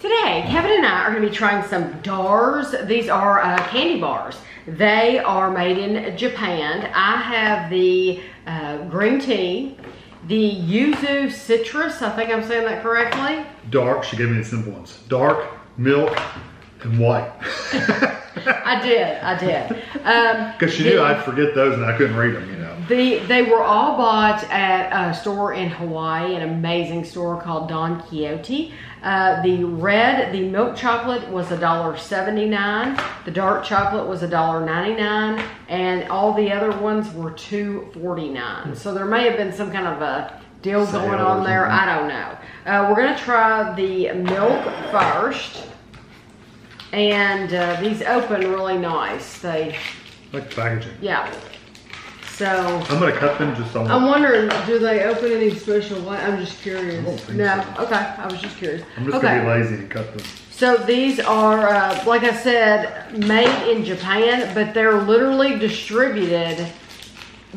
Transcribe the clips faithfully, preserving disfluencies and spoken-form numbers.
Today, Kevin and I are going to be trying some DARS. These are uh, candy bars. They are made in Japan. I have the uh, green tea, the Yuzu citrus, I think I'm saying that correctly. Dark, she gave me the simple ones. Dark, milk, and white. I did, I did. Because um, she the, knew I'd forget those and I couldn't read them, you know. The, they were all bought at a store in Hawaii, an amazing store called Don Quijote. Uh, the red, the milk chocolate was one dollar seventy-nine. The dark chocolate was one dollar ninety-nine. And all the other ones were two forty-nine. So there may have been some kind of a deal Sales going on there. I don't know. Uh, we're going to try the milk first. And uh, these open really nice. They like the packaging. Yeah. So I'm gonna cut them just. Somewhat. I'm wondering, do they open any special way? I'm just curious. I don't think no. So. Okay. I was just curious. I'm just okay. gonna be lazy and cut them. So these are, uh, like I said, made in Japan, but they're literally distributed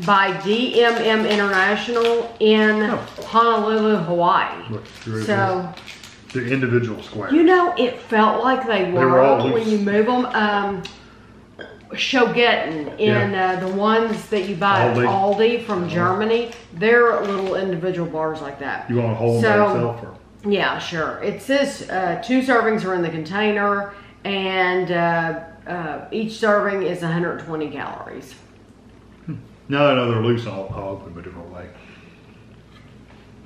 by D M M International in oh. Honolulu, Hawaii. Look, so. Is. They're individual squares. You know, it felt like they were, they were all when you move them. Um, Shogetten in yeah. uh, the ones that you buy at Aldi. Aldi from Germany, they're little individual bars like that. You want to hold so, them by yourself? Or? Yeah, sure. It says uh, two servings are in the container, and uh, uh, each serving is one hundred twenty calories. Hmm. Now that I know they're loose, I'll, I'll open them a different way.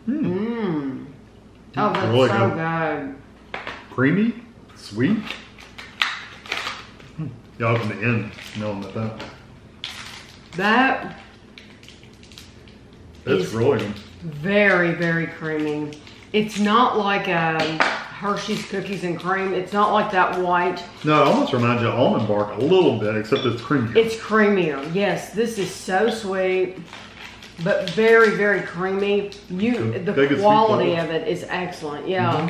Mmm. Mm. Oh, that's really so good. good. Creamy, sweet. Mm. Y'all open the end, smelling that that. That. That's really good. Very, very creamy. It's not like a Hershey's cookies and cream. It's not like that white. No, it almost reminds you of almond bark a little bit, except it's creamier. It's creamier. Yes, this is so sweet. But very, very creamy. You, the, the quality of it is excellent. Yeah.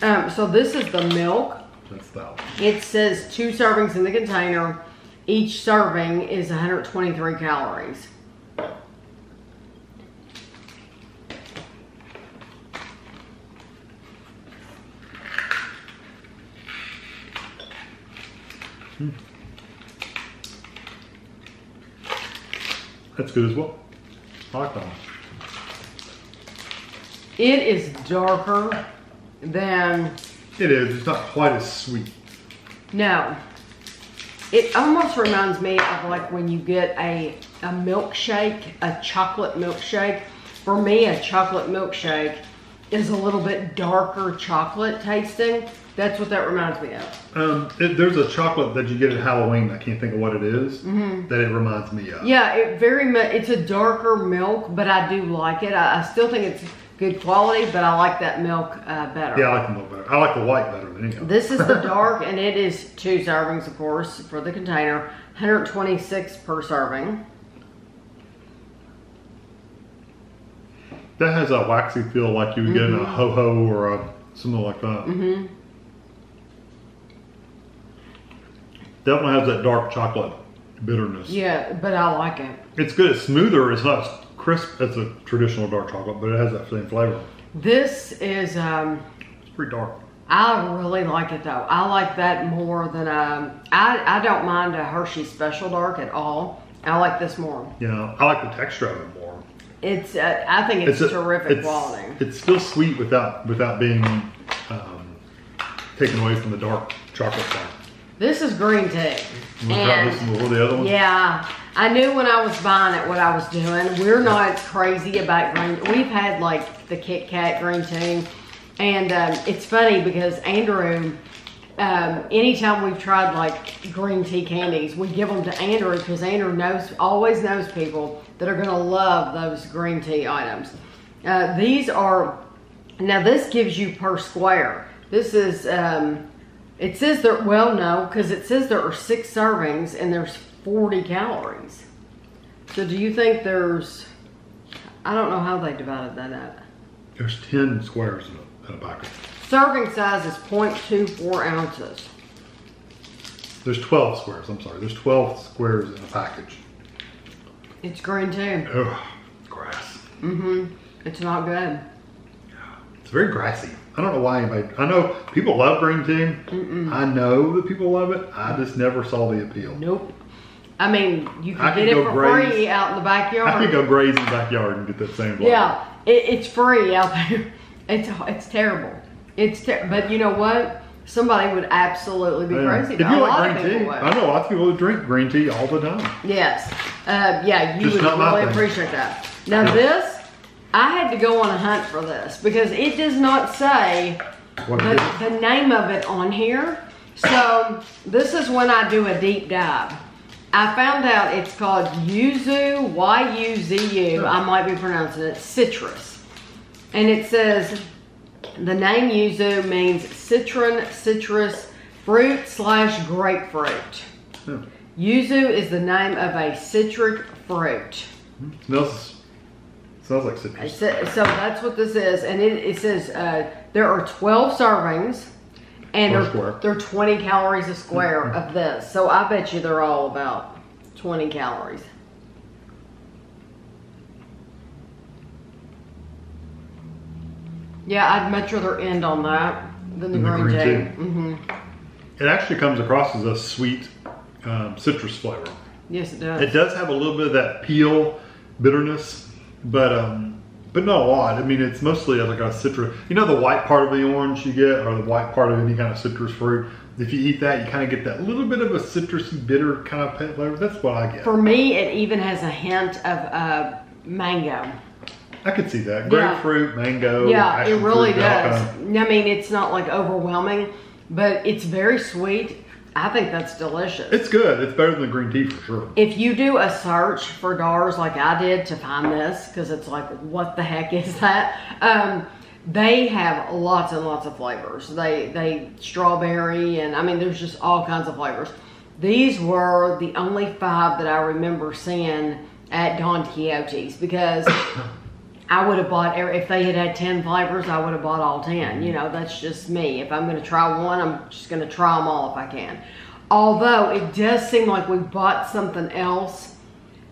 Mm-hmm. um, so this is the milk. That's that. It says two servings in the container. Each serving is one hundred twenty-three calories. Mm. That's good as well. It is darker than it is. It's not quite as sweet. No, it almost reminds me of like when you get a a milkshake, a chocolate milkshake. For me, a chocolate milkshake is a little bit darker chocolate tasting. That's what that reminds me of. Um, it, there's a chocolate that you get at Halloween. I can't think of what it is. Mm-hmm. That it reminds me of. Yeah, it very much. It's a darker milk, but I do like it. I, I still think it's good quality, but I like that milk uh, better. Yeah, I like the milk better. I like the white better than any other. This is the dark, and it is two servings, of course, for the container. one hundred twenty-six per serving. That has a waxy feel like you would get mm-hmm. in a ho-ho or a something like that. Mm-hmm. Definitely has that dark chocolate bitterness. Yeah, but I like it. It's good. It's smoother. It's not as crisp as a traditional dark chocolate, but it has that same flavor. This is... Um, it's pretty dark. I really like it, though. I like that more than... Um, I, I don't mind a Hershey Special Dark at all. I like this more. Yeah, I like the texture of it more. It's... Uh, I think it's, it's a, terrific it's, quality. It's still sweet without, without being um, taken away from the dark chocolate side. This is green tea. And the other ones? Yeah. I knew when I was buying it what I was doing. We're not crazy about green. We've had like the Kit Kat green tea. And um, it's funny because Andrew, um, anytime we've tried like green tea candies, we give them to Andrew because Andrew knows, always knows people that are going to love those green tea items. Uh, these are, now this gives you per square. This is... Um, It says there, well, no, because it says there are six servings and there's forty calories. So do you think there's, I don't know how they divided that up. There's ten squares in a, in a packet. Serving size is zero point two four ounces. There's twelve squares, I'm sorry. There's twelve squares in a package. It's green tea. Ugh, grass. Mm-hmm. It's not good. It's very grassy. I don't know why anybody, I know people love green tea. Mm-mm. I know that people love it. I just never saw the appeal. Nope. I mean, you can I get can it for graze. free out in the backyard. I could go graze in the backyard and get that same block. Yeah, it, it's free out there. It's it's terrible. It's ter But you know what? Somebody would absolutely be yeah. crazy. If you a like green tea, would. I know a lot of people who drink green tea all the time. Yes. Uh, yeah, you Just would really appreciate that. Now no. this, I had to go on a hunt for this because it does not say the, the name of it on here. So this is when I do a deep dive. I found out it's called Yuzu, Y U Z U, I might be pronouncing it, citrus. And it says, the name Yuzu means citron, citrus, fruit slash grapefruit. Yeah. Yuzu is the name of a citric fruit. It smells, smells like citrus. So, so that's what this is. And it, it says uh, there are twelve servings. And they're, they're twenty calories a square of this. So I bet you they're all about twenty calories. Yeah, I'd much rather end on that than the, the green, green tea. tea. Mm-hmm. It actually comes across as a sweet um, citrus flavor. Yes, it does. It does have a little bit of that peel bitterness, but um, but not a lot. I mean, it's mostly like a citrus. You know the white part of the orange you get, or the white part of any kind of citrus fruit? If you eat that, you kind of get that little bit of a citrusy, bitter kind of flavor. That's what I get. For me, it even has a hint of uh, mango. I could see that. Grapefruit, yeah. mango. Yeah, it really fruit, does. Kind of... I mean, it's not like overwhelming, but it's very sweet. I think that's delicious. It's good. It's better than green tea for sure. If you do a search for DARS like I did to find this, because it's like, what the heck is that? Um, they have lots and lots of flavors. They, they strawberry and I mean, there's just all kinds of flavors. These were the only five that I remember seeing at Don Quixote's because I would have bought, if they had had ten flavors, I would have bought all ten. You know, that's just me. If I'm going to try one, I'm just going to try them all if I can. Although, it does seem like we bought something else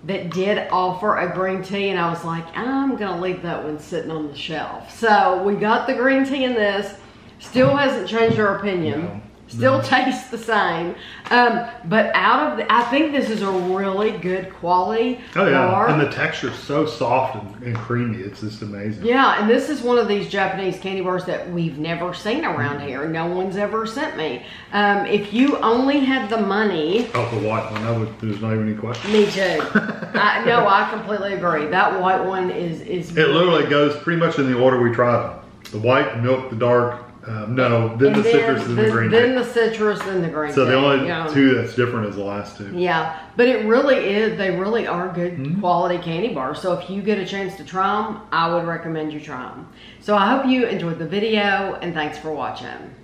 that did offer a green tea, and I was like, I'm going to leave that one sitting on the shelf. So, we got the green tea in this. Still hasn't changed our opinion. No, Still no. tastes the same. Um, but out of the, I think this is a really good quality. Oh yeah, bar. And the texture's so soft and, and creamy. It's just amazing. Yeah, and this is one of these Japanese candy bars that we've never seen around mm. here. No one's ever sent me. Um, if you only had the money. Oh, the white one. I would, there's not even any question. Me too. I, no, I completely agree. That white one is is. It beautiful. Literally goes pretty much in the order we tried them: the white, the milk, the dark. Um, no, then and the then, citrus and the, the green tea. Then the citrus and the green tea. So the only yeah. two that's different is the last two. Yeah, but it really is, they really are good mm-hmm. quality candy bars. So if you get a chance to try them, I would recommend you try them. So I hope you enjoyed the video and thanks for watching.